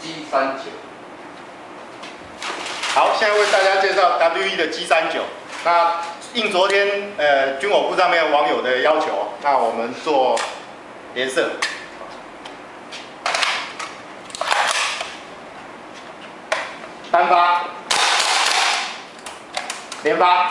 G39。好，现在为大家介绍 WE 的 G39。那应昨天军火库上面网友的要求，那我们做连射。 单发、连发、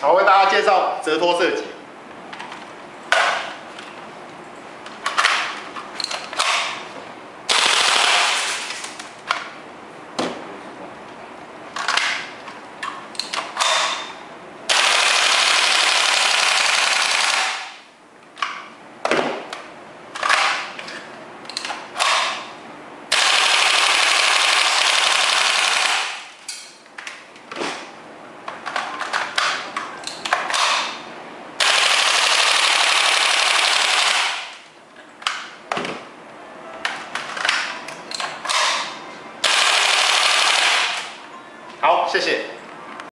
好，为大家介绍折脱射击。